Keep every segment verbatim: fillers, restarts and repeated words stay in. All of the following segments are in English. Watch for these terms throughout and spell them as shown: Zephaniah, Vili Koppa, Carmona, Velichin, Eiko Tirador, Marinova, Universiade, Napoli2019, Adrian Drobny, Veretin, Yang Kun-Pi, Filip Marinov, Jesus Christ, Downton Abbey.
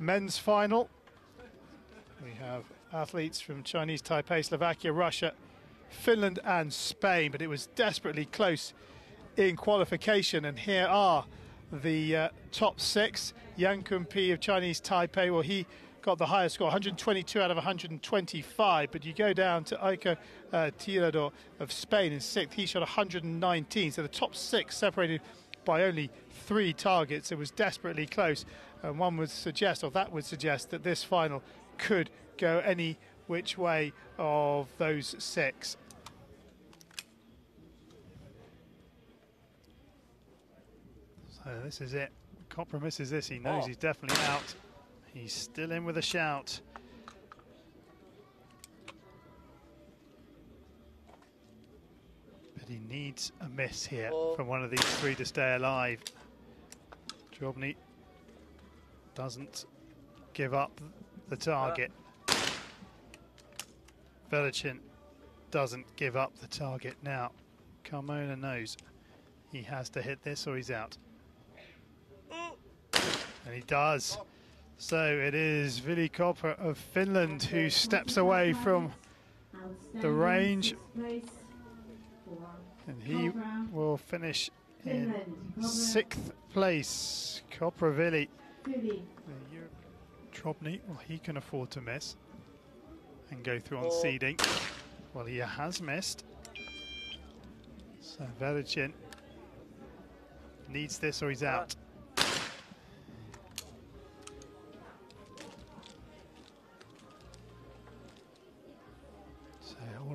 men's final. We have athletes from Chinese Taipei, Slovakia, Russia, Finland and Spain, but it was desperately close in qualification. And here are the uh, top six. Yang Kun-Pi of Chinese Taipei, well, he got the highest score, one hundred twenty-two out of one hundred twenty-five, but you go down to Eiko uh, Tirador of Spain in sixth. He shot one hundred nineteen, so the top six separated by only three targets. It was desperately close, and one would suggest, or that would suggest, that this final could go any which way of those six. So this is it. Koppa misses this, he knows oh. he's definitely out. He's still in with a shout. But he needs a miss here oh. from one of these three to stay alive. Drobny doesn't give up the target. Uh. Velichin doesn't give up the target now. Carmona knows he has to hit this or he's out. Uh. And he does. So it is Vili Koppa of Finland who steps away from the range, and he will finish in sixth place. Koppa Vili. Drobny, well, he can afford to miss and go through on seeding. Well, he has missed. So Veretin needs this or he's out.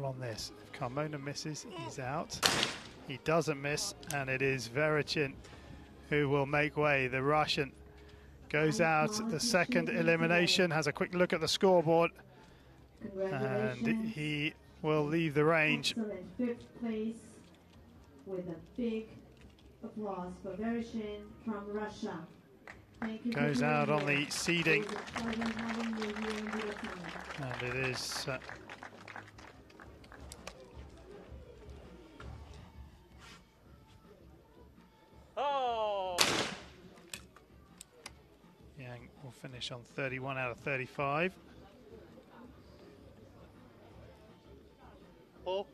On this. If Carmona misses, he's out. He doesn't miss, and it is Veretin who will make way. The Russian goes out the second elimination, has a quick look at the scoreboard, and he will leave the range. Excellent. Fifth place with a big applause for Veretin from Russia. Thank you. Goes out on the seeding, and it is uh, Oh. Yang will finish on thirty-one out of thirty-five. Oh.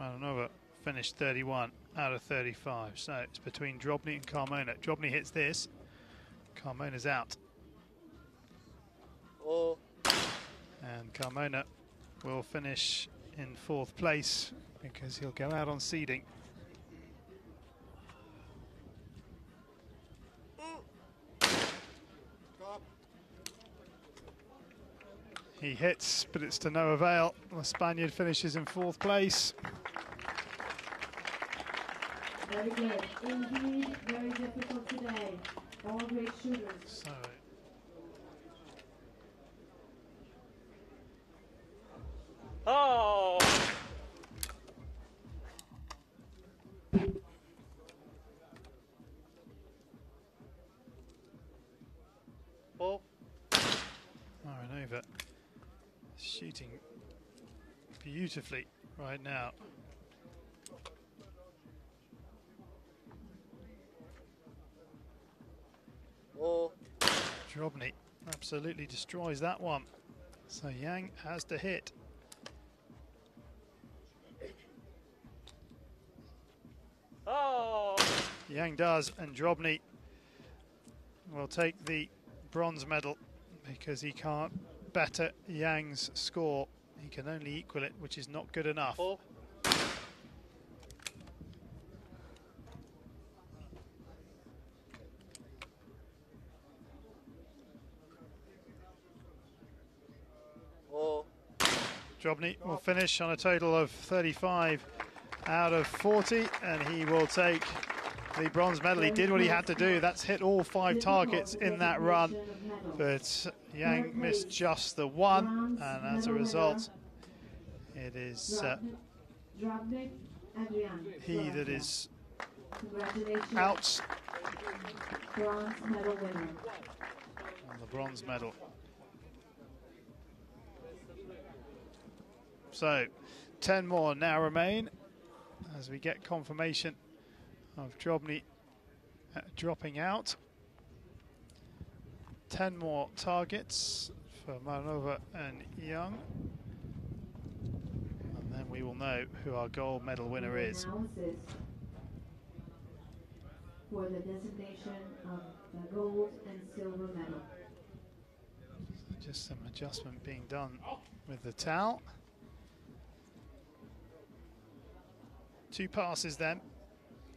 Marinov finished thirty-one out of thirty-five. So it's between Drobny and Carmona. Drobny hits this. Carmona's out. Oh. And Carmona will finish in fourth place, because he'll go out on seeding. He hits, but it's to no avail. The Spaniard finishes in fourth place. Very good. Indeed, very difficult today. All great shooters. So oh! Oh. Marinova shooting beautifully right now. Oh. Drobny absolutely destroys that one. So Yang has to hit. Oh. Yang does, and Drobny will take the bronze medal because he can't better Yang's score. He can only equal it, which is not good enough. Oh. Oh. Drobny will finish on a total of thirty-five out of forty, and he will take the bronze medal. He did what he had to do. That's hit all five targets in that run, but Yang missed just the one, and as a result, it is uh, he that is out on the bronze medal. So, ten more now remain as we get confirmation of Drobny uh, dropping out. ten more targets for Marinova and Young. And then we will know who our gold medal winner is. For the designation of the gold and silver medal. So just some adjustment being done with the towel. Two passes then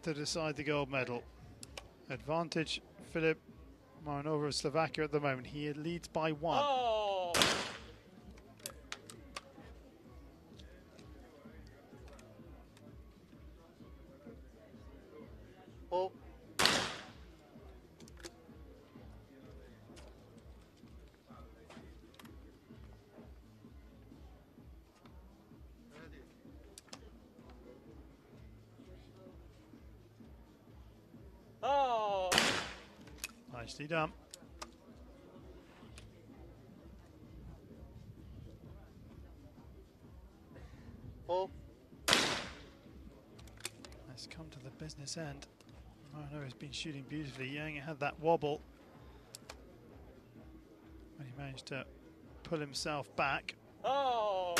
to decide the gold medal. Advantage, Filip Marinov of Slovakia at the moment. He leads by one. Oh. Oh. Nicely done. Oh. Let's come to the business end. Marinov has been shooting beautifully. Yang had that wobble, but he managed to pull himself back. Oh.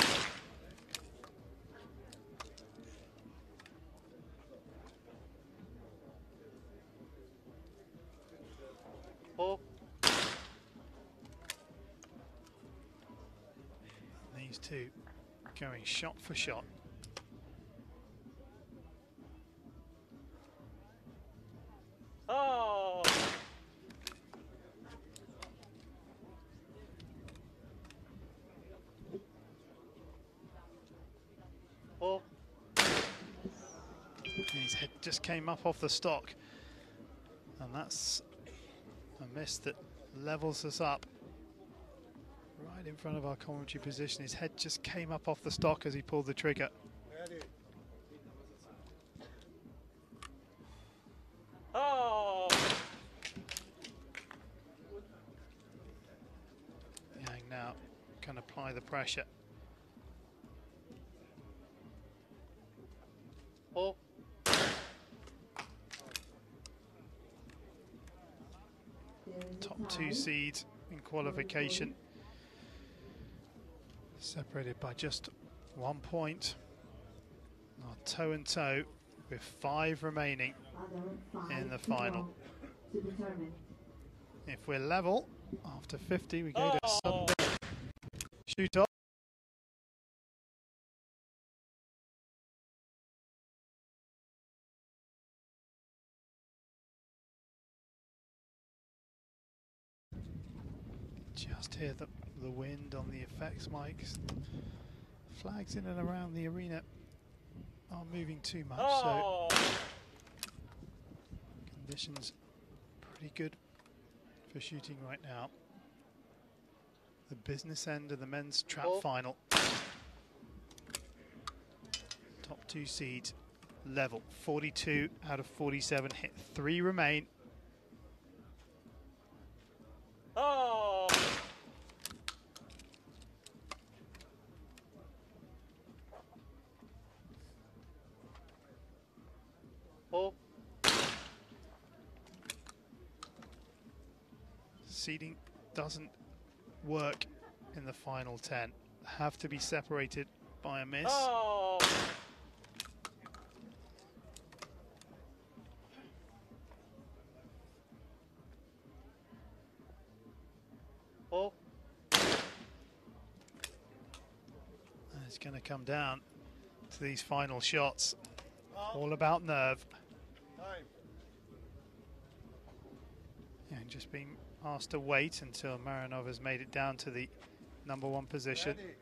And these two going shot for shot. Oh. Oh. His head just came up off the stock, and that's a miss that levels us up right in front of our commentary position. His head just came up off the stock as he pulled the trigger. Oh. Yang now can apply the pressure. Oh. Top two seeds in qualification, separated by just one point. Now toe and toe with five remaining in the final. If we're level after fifty, we go to sudden shoot off. Just hear the, the wind on the effects mics. Flags in and around the arena are moving too much, oh. So conditions pretty good for shooting right now. The business end of the men's trap oh. final. Top two seeds level. forty-two out of forty-seven hit. Three remain. Oh. Oh. Seeding doesn't work in the final ten. Have to be separated by a miss. Oh. Oh. And it's going to come down to these final shots. Oh. All about nerve. Time. And just being asked to wait until Marinov has made it down to the number one position. Ready.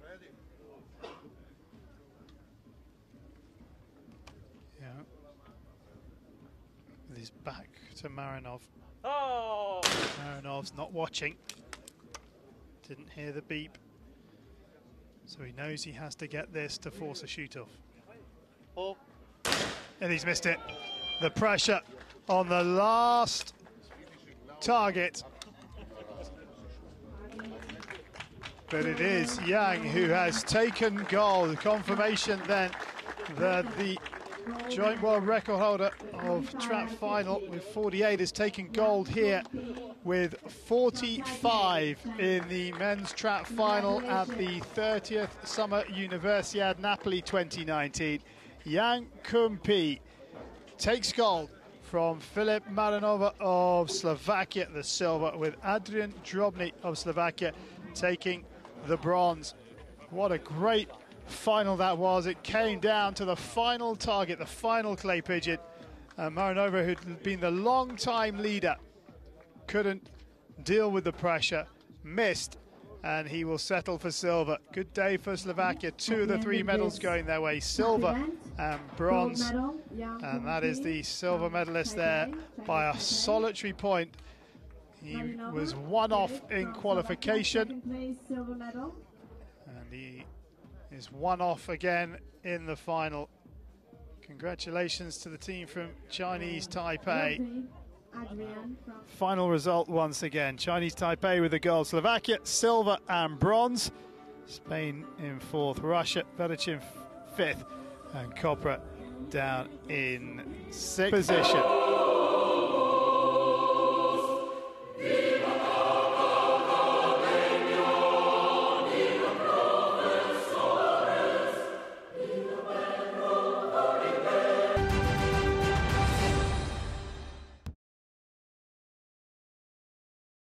Ready. Yeah. With his back to Marinov. Oh! Marinov's not watching. Didn't hear the beep. So he knows he has to get this to force a shoot-off. Oh. And he's missed it. The pressure on the last target. But it is Yang who has taken gold. Confirmation then that the joint world record holder of trap final with forty-eight has taken gold here with forty-five in the men's trap final at the thirtieth Summer Universiade Napoli twenty nineteen. Yang Kun-Pi takes gold from Filip Marinov of Slovakia, the silver, with Adrian Drobny of Slovakia taking the bronze. What a great final that was. It came down to the final target, the final clay pigeon. And Marinova, who'd been the long-time leader, couldn't deal with the pressure, missed, and he will settle for silver. Good day for Slovakia. Two of the three medals going their way, silver and bronze. And that is the silver medalist there by a solitary point. He was one off in qualification. And he is one off again in the final. Congratulations to the team from Chinese Taipei. Final result once again. Chinese Taipei with the gold, Slovakia silver and bronze. Spain in fourth, Russia, Veretin fifth, and Koppa down in sixth position.